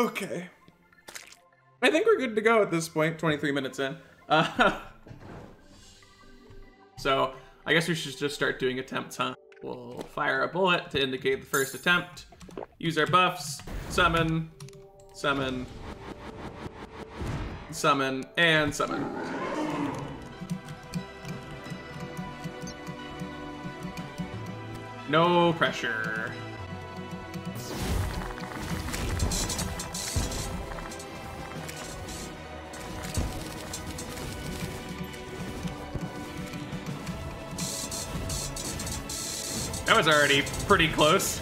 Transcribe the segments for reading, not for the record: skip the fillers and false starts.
Okay. I think we're good to go at this point, 23 minutes in. So I guess we should just start doing attempts, huh? We'll fire a bullet to indicate the first attempt, use our buffs, summon, summon, summon, and summon. No pressure. That was already pretty close.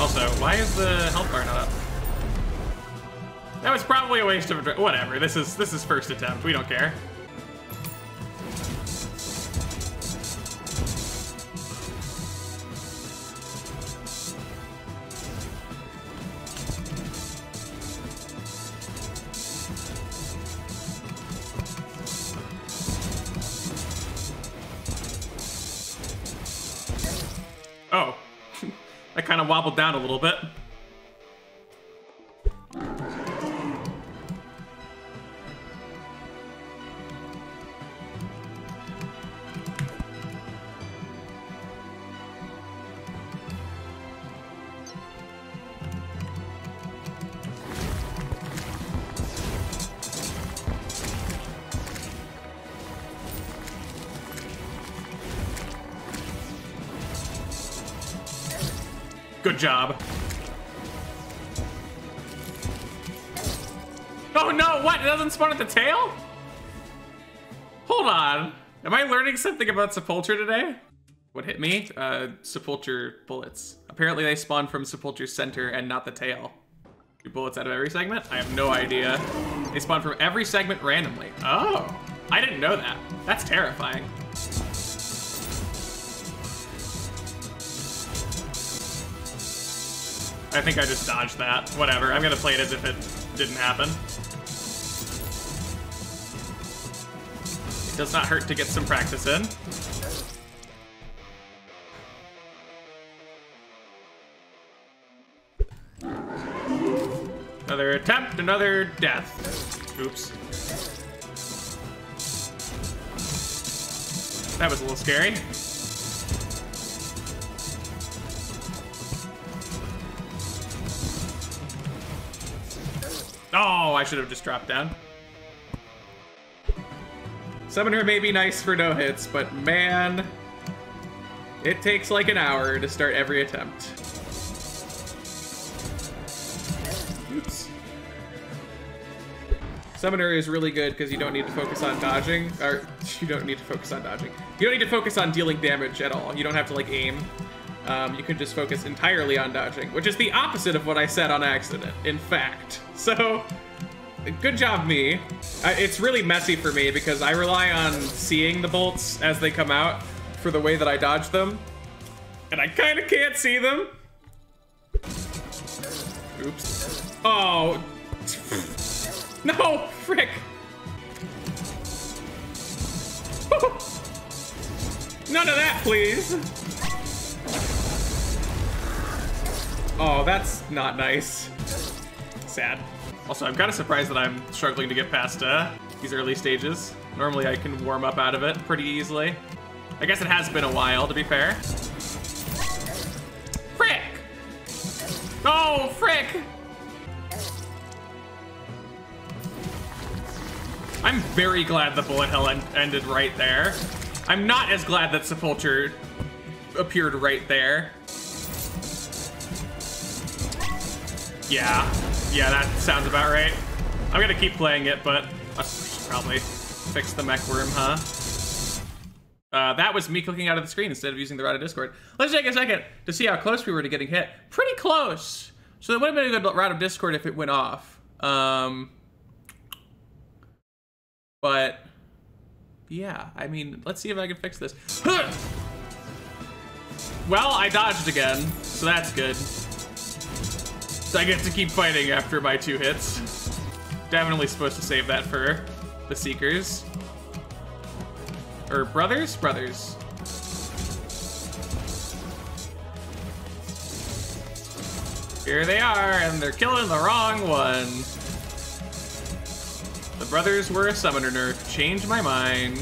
Also, why is the health bar not up? That was probably a waste of a whatever. This is first attempt. We don't care. Oh, I kind of wobbled down a little bit. Good job. Oh no, what? It doesn't spawn at the tail? Hold on. Am I learning something about Sepulcher today? What hit me? Sepulcher bullets. Apparently they spawn from Sepulcher's center and not the tail. 2 bullets out of every segment? I have no idea. They spawn from every segment randomly. Oh, I didn't know that. That's terrifying. I think I just dodged that. Whatever, I'm gonna play it as if it didn't happen. It does not hurt to get some practice in. Another attempt, another death. Oops. That was a little scary. Oh, I should have just dropped down. Summoner may be nice for no hits, but man, it takes like an hour to start every attempt. Oops. Summoner is really good because you don't need to focus on dodging, or you don't need to focus on dodging. You don't need to focus on dealing damage at all. You don't have to like aim. You can just focus entirely on dodging, which is the opposite of what I said on accident, in fact. So, good job, me. It's really messy for me because I rely on seeing the bolts as they come out for the way that I dodge them. And I kind of can't see them. Oops. Oh. No, frick. None of that, please. Oh, that's not nice. Sad. Also, I'm kind of surprised that I'm struggling to get past these early stages. Normally, I can warm up out of it pretty easily. I guess it has been a while, to be fair. Frick! Oh, frick! I'm very glad the bullet hell ended right there. I'm not as glad that Sepulcher appeared right there. Yeah, that sounds about right. I'm gonna keep playing it, but I should probably fix the mechworm, huh? That was me clicking out of the screen instead of using the Rod of Discord. Let's take a second to see how close we were to getting hit. Pretty close. So it would have been a good Rod of Discord if it went off. But yeah, I mean, let's see if I can fix this. Huh! Well, I dodged again, so that's good. I get to keep fighting after my 2 hits. Definitely supposed to save that for the Seekers. Or brothers? Brothers. Here they are, and they're killing the wrong one. The brothers were a summoner nerf. Change my mind.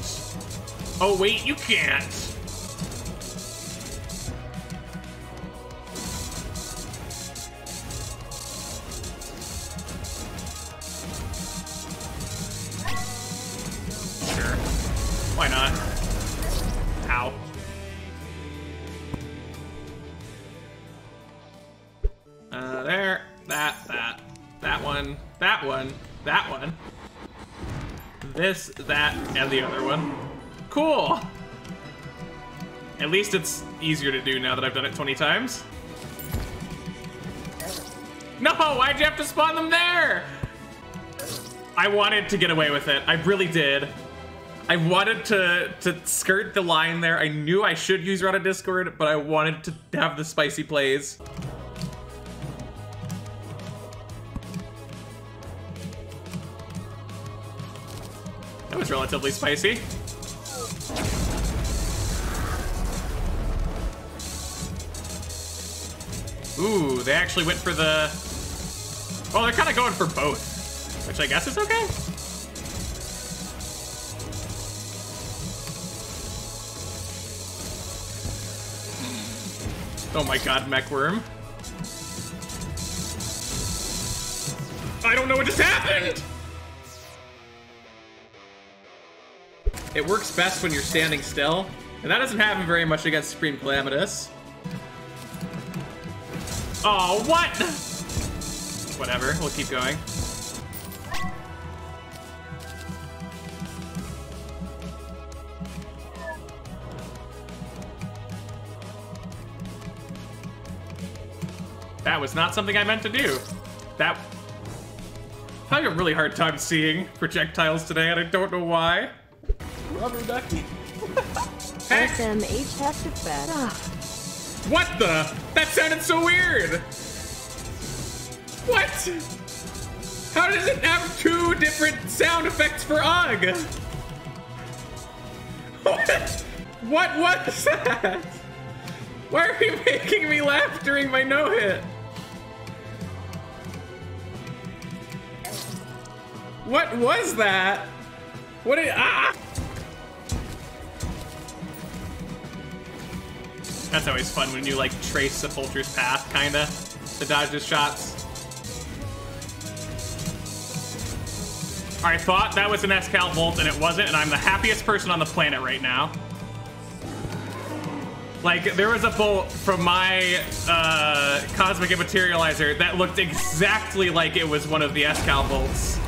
Oh wait, you can't. This, that, and the other one. Cool! At least it's easier to do now that I've done it 20 times. No! Why'd you have to spawn them there? I wanted to get away with it. I really did. I wanted to skirt the line there. I knew I should use Rod of Discord, but I wanted to have the spicy plays. That was relatively spicy. Ooh, they actually went for the... Well, they're kind of going for both, which I guess is okay. Oh my god, mechworm. I don't know what just happened! It works best when you're standing still, and that doesn't happen very much against Supreme Calamitas. Oh, what? Whatever, we'll keep going. That was not something I meant to do. That... I'm having a really hard time seeing projectiles today, and I don't know why. Rubber ducky. SMH has to fetch. What the? That sounded so weird. What? How does it have two different sound effects for UGG? What? What was that? Why are you making me laugh during my no hit? What was that? What did ah? That's always fun when you, like, trace Sepulcher's path, kinda, to dodge his shots. I thought that was an SCal bolt, and it wasn't, and I'm the happiest person on the planet right now. Like, there was a bolt from my Cosmic Immaterializer that looked exactly like it was one of the SCal bolts,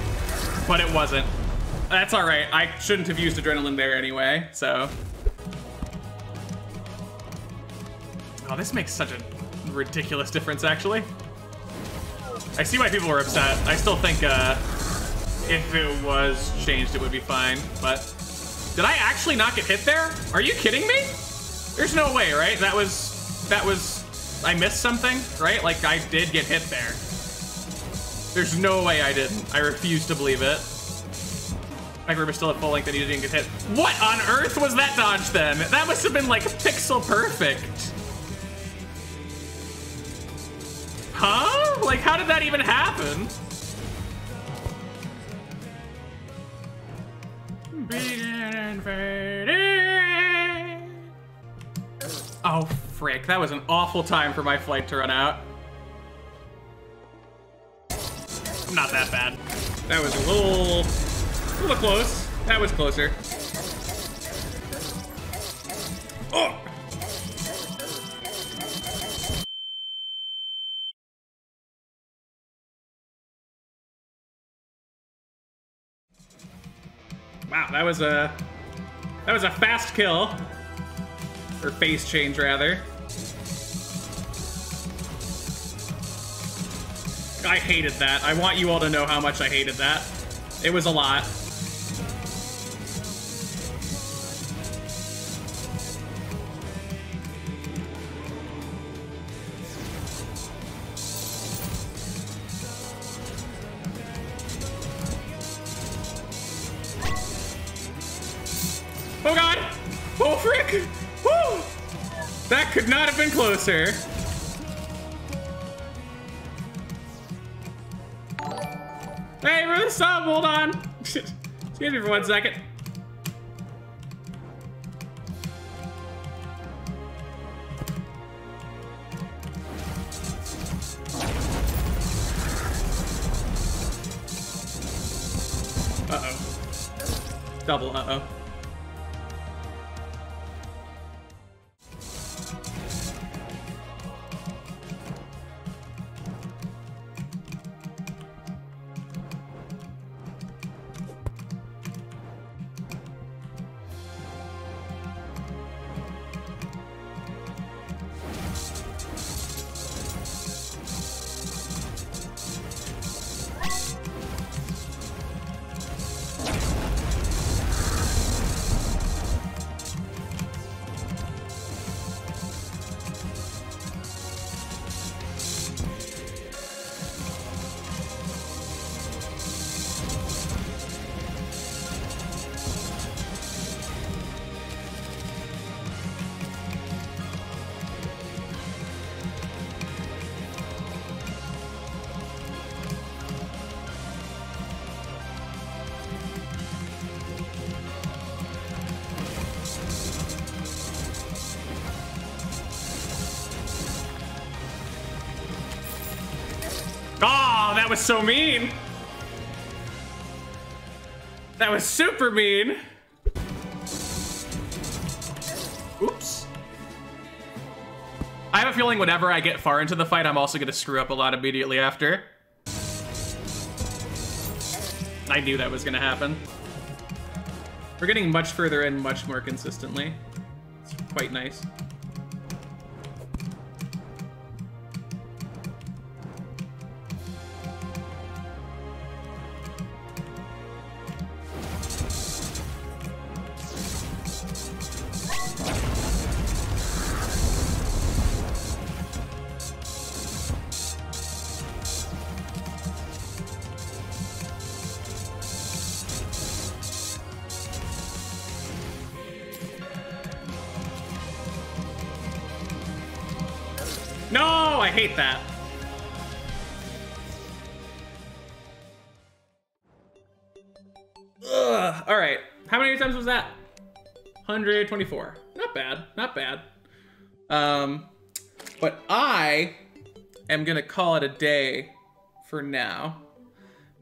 but it wasn't. That's alright, I shouldn't have used adrenaline there anyway, so... Oh, this makes such a ridiculous difference, actually. I see why people were upset. I still think if it was changed, it would be fine. But did I actually not get hit there? Are you kidding me? There's no way, right? That was, I missed something, right? Like, I did get hit there. There's no way I didn't. I refuse to believe it. My group is still at full length and you didn't get hit. What on earth was that dodge then? That must have been, like, pixel perfect. Huh? Like, how did that even happen? Oh, frick. That was an awful time for my flight to run out. I'm not that bad. That was a little close. That was closer. Oh! Wow, that was a fast kill, or phase change rather. I hated that. I want you all to know how much I hated that. It was a lot. Oh god! Woo! That could not have been closer. Hey, we're the sub, hold on. Excuse me for 1 second. Uh-oh. Double uh-oh. That was so mean. That was super mean. Oops. I have a feeling whenever I get far into the fight, I'm also gonna screw up a lot immediately after. I knew that was gonna happen. We're getting much further in much more consistently. It's quite nice. No, I hate that. Ugh. All right, how many times was that? 124. Not bad, not bad. But I am gonna call it a day for now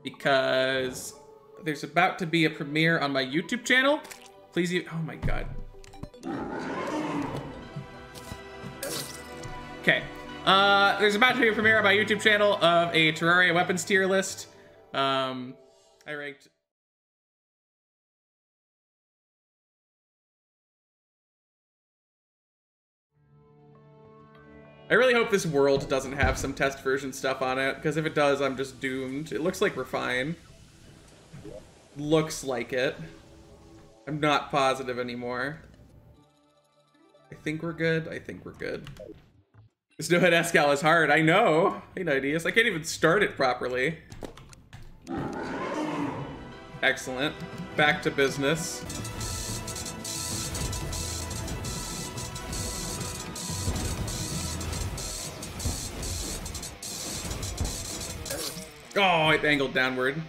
because there's about to be a premiere on my YouTube channel. Please, you. Oh my God. Okay. There's about to be a premiere on my YouTube channel of a Terraria weapons tier list. I ranked... I really hope this world doesn't have some test version stuff on it, because if it does, I'm just doomed. It looks like we're fine. Looks like it. I'm not positive anymore. I think we're good. I think we're good. This no head SCal is hard. I know. Hey, Nideus. I can't even start it properly. Excellent. Back to business. Oh, it angled downward.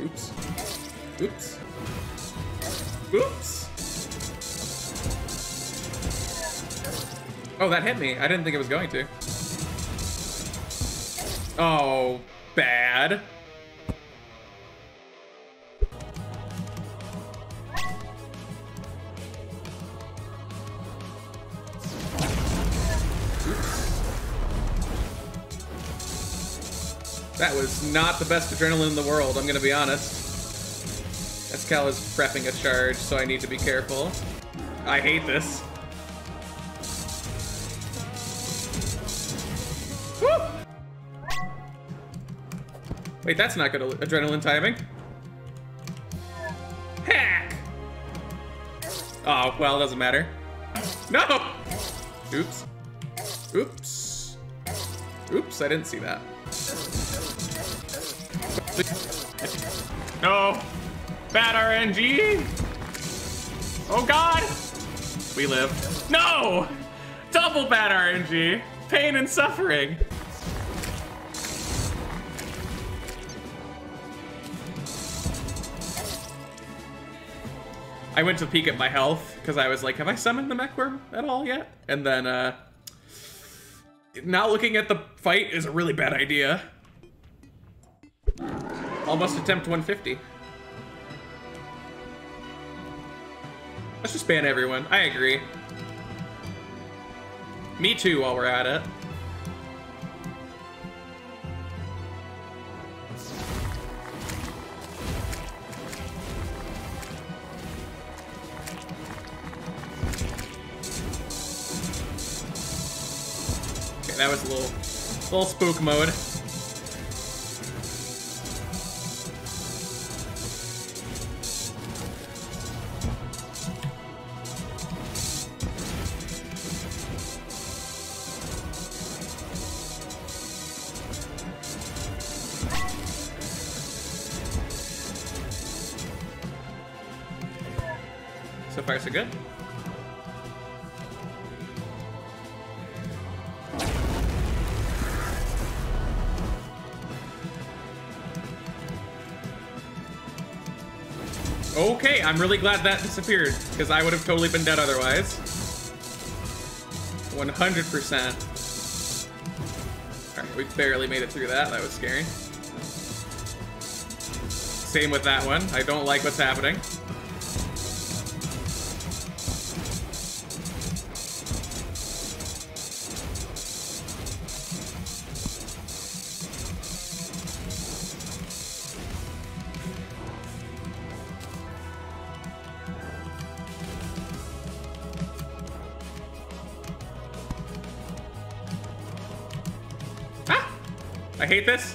Oops. Oops. Oops. Oh, that hit me. I didn't think it was going to. Oh, bad. Oops. That was not the best adrenaline in the world, I'm gonna be honest. SCal is prepping a charge, so I need to be careful. I hate this. Wait, that's not good adrenaline timing. Heck! Oh, well, it doesn't matter. No! Oops. Oops. Oops, I didn't see that. No! Bad RNG! Oh God! We live. No! Double bad RNG. Pain and suffering. I went to peek at my health because I was like, have I summoned the mechworm at all yet? And then not looking at the fight is a really bad idea. Almost attempt 150. Let's just ban everyone. I agree. Me too, while we're at it. Okay, that was a little spook mode. So far, so good. Okay, I'm really glad that disappeared, because I would have totally been dead otherwise. 100%. Alright, we barely made it through that. That was scary. Same with that one. I don't like what's happening. I hate this.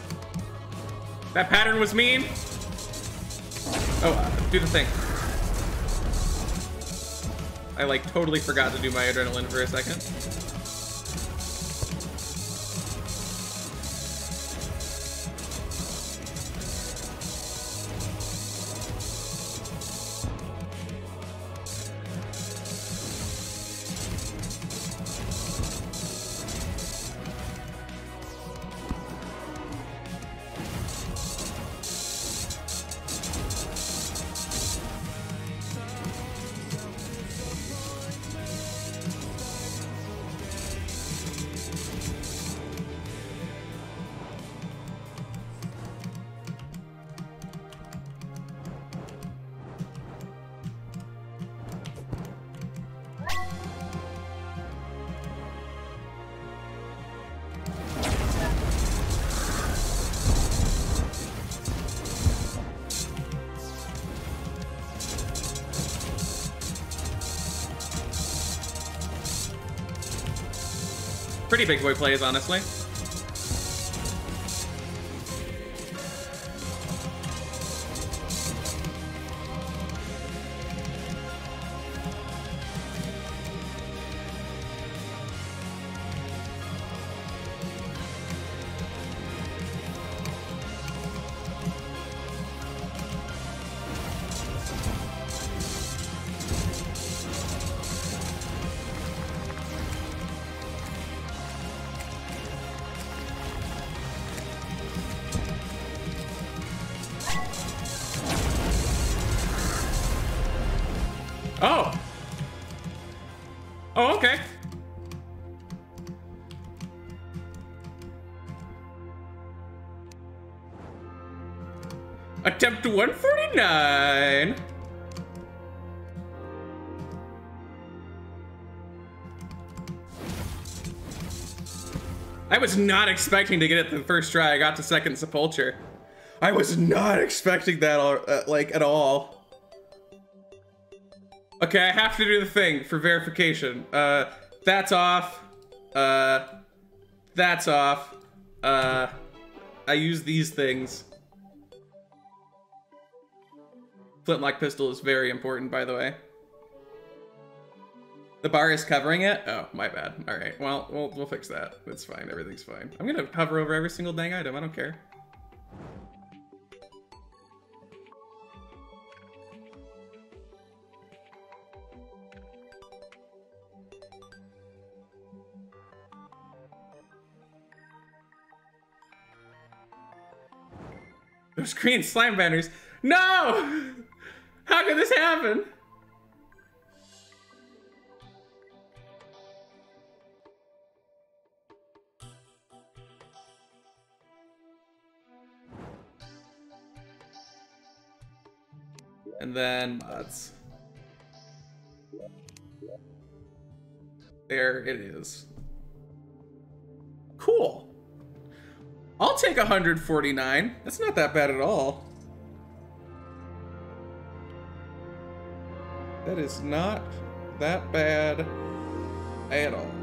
That pattern was mean. Oh, do the thing. I like totally forgot to do my adrenaline for a second. Pretty big boy plays, honestly. Oh! Oh, okay. Attempt 149! I was not expecting to get it the first try. I got to second Sepulcher. I was not expecting that, like, at all. Okay, I have to do the thing for verification. That's off. That's off. I use these things. Flintlock pistol is very important, by the way. The bar is covering it? Oh, my bad. All right, well, we'll fix that. It's fine, everything's fine. I'm gonna hover over every single dang item, I don't care. Those green slime banners. No! How could this happen? And then mods. There it is. Cool. I'll take 149. That's not that bad at all. That is not that bad at all.